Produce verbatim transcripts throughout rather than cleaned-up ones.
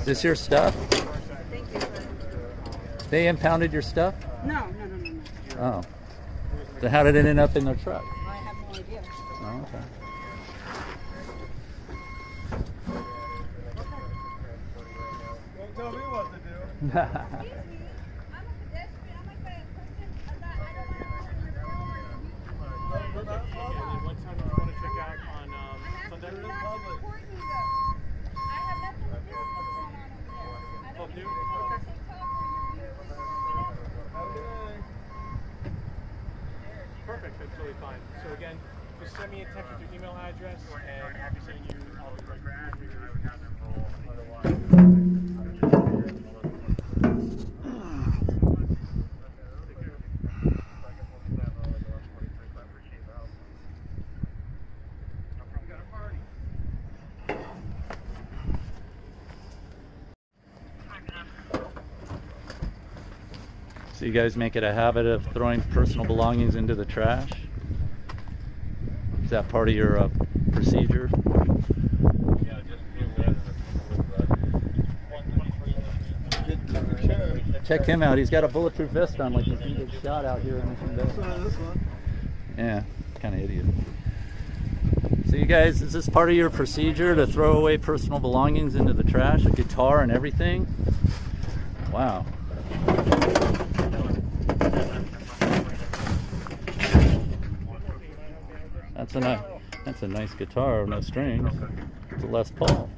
Is this your stuff? Thank you. They impounded your stuff? No, no, no, no, no. Oh. So how did it end up in their truck? I have no idea. Oh, okay. Don't tell me what to do. I'm a pedestrian. I'm a person. I'm not, I don't want to run your car. What time do you want to check out on um, Sunday? I'm not supporting you, though. I have nothing to do with what's going on over there. I don't need to take talk or you do whatever. Perfect, that's really fine. So again, just send me a text with your email address and I'll be sending you all the graph. I would have them roll otherwise. So you guys make it a habit of throwing personal belongings into the trash? Is that part of your uh, procedure? Yeah, just check him out. He's got a bulletproof vest on, like he's gonna get shot out here in this one. Yeah, kind of idiot. So you guys, is this part of your procedure to throw away personal belongings into the trash? A guitar and everything? Wow. That's a nice, that's a nice guitar with no strings. It's a Les Paul.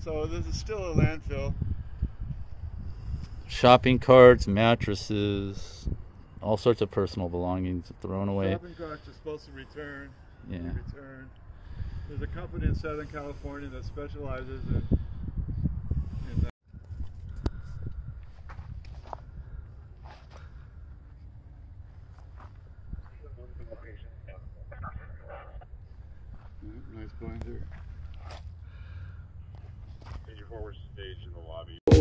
So this is still a landfill. Shopping carts, mattresses, all sorts of personal belongings thrown away. Shopping carts are supposed to return. Yeah. Return. There's a company in Southern California that specializes in. Nice binder. And your forward stage in the lobby.